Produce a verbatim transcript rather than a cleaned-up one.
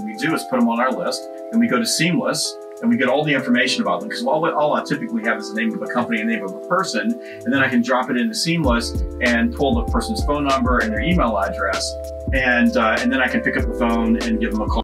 we do is put them on our list, and we go to Seamless, and we get all the information about them, because all, all I typically have is the name of a company and the name of a person, and then I can drop it into Seamless and pull the person's phone number and their email address, and, uh, and then I can pick up the phone and give them a call.